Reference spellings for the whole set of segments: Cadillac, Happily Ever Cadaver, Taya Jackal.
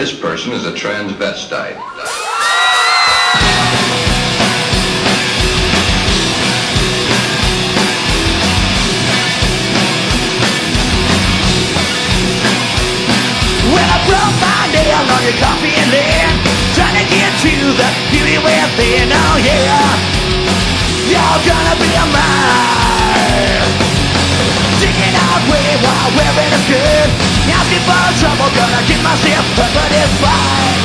This person is a transvestite. On your coffee and lean, trying to get to the beauty within. Oh yeah, you're gonna be mine. Digging out way while wearing a skirt, asking for trouble, gonna get myself hurt, but it's fine.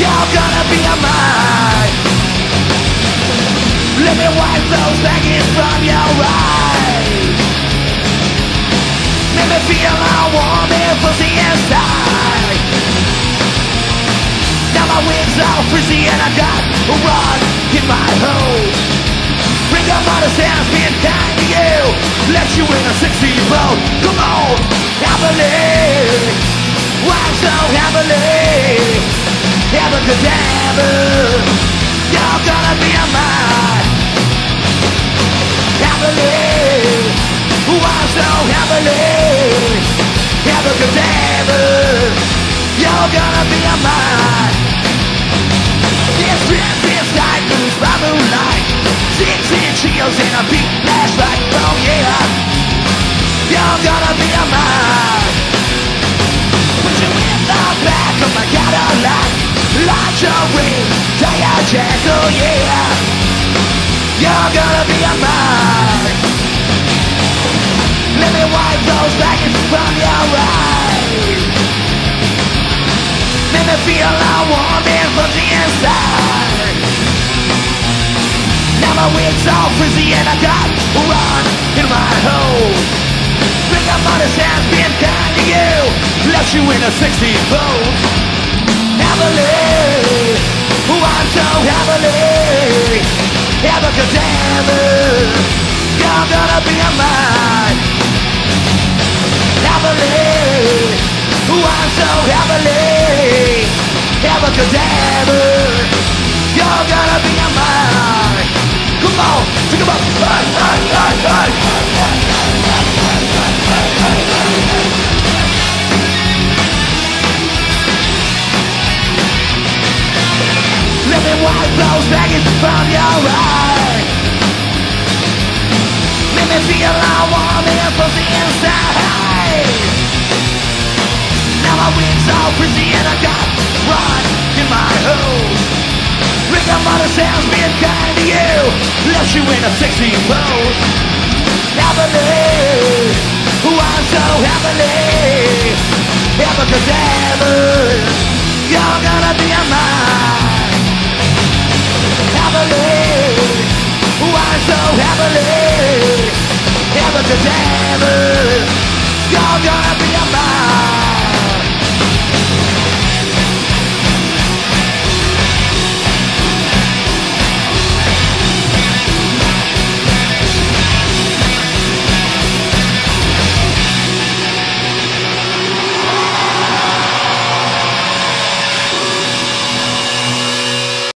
You're gonna be mine. Let me wipe those baggies from your eyes. Let me feel how warm and fuzzy inside. My wings all frizzy and I got a rod in my hole. Bring up all the sounds being kind to you, let you in a 60-year-old. Come on, happily, walk so happily, ever cadaver. You're gonna be mine. Happily, walk so happily, ever cadaver. You're gonna be mine. This dress is tight, moves by moonlight, 6 inch heels and a big flashlight. Oh yeah, you're gonna be mine. Put you in the back of my Cadillac, light your ring, Taya Jackal. Oh yeah, you're gonna be mine. Let me wipe those baggage from your eyes. Let me feel how warm and fuzzy inside. Now my wig's all frizzy and I got a rod in my hole. Bring up all the sounds being kind to you, left you in a 60-fold. Happily, I'm so happily, ever cadaver. You're gonna be mine. Happily, I'm so happily, ever cadaver. You're gonna be mine. Come on, take 'em up. Let me wipe those baggage from your eyes. Let me feel how warm and fuzzy inside. Now my wings all frizzy and I got rod in my hole. Ring up all the sounds being kind to you, left you in a 60-fold. Happily, I'm so happily, ever cadaver. You're gonna be mine. Happily, I'm so happily, ever cadaver. You're gonna be mine.